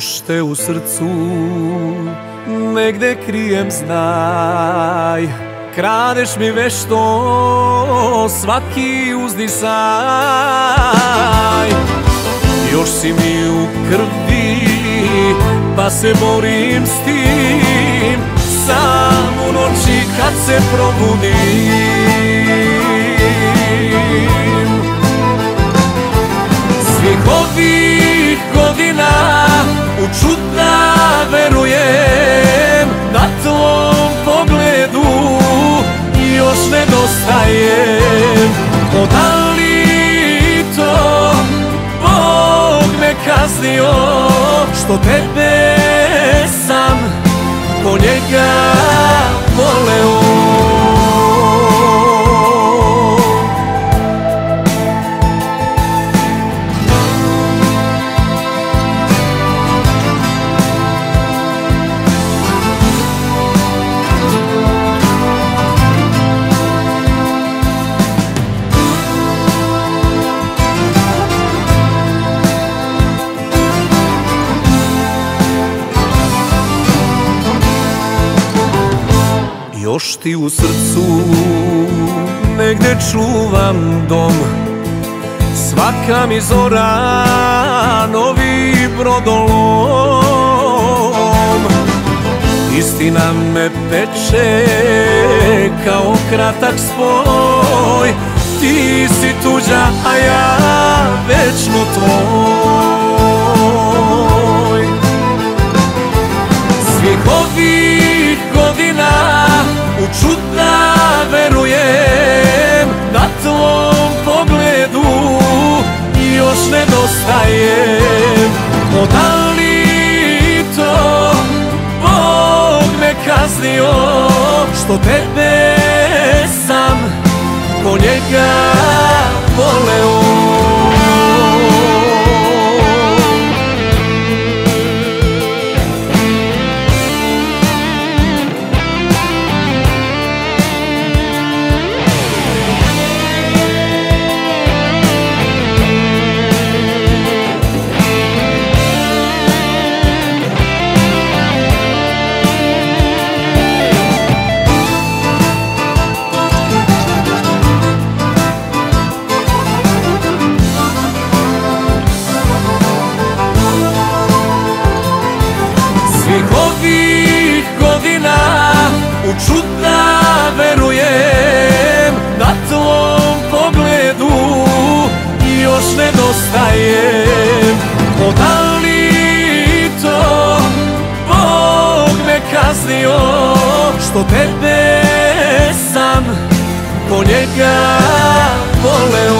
Ošte u srcu negde krijem, znaj, kradeš mi vešto svaki uzdisaj. Još si mi u krvi, pa se borim s tim, sam u noći kad se probudim. Svih ovih godina u čudna verujem, na tvom pogledu još nedostajem. Odal li to Bog me kaznio, što tebe sam po njega voleo? Još ti u srcu negde čuvam dom, svaka mi zora novi brodolom. Istina me peče kao kratak spoj, ti si tuđa, a ja večno tvoj. Svih ovih godina u čudna verujem, na tvom pogledu još nedostajem. Odal li to Bog me kaznio, što tebe sam po njega voleo? U čudna verujem, na tvom pogledu još nedostajem. Odal li to Bog me kaznio, što tebe sam po njega voleo?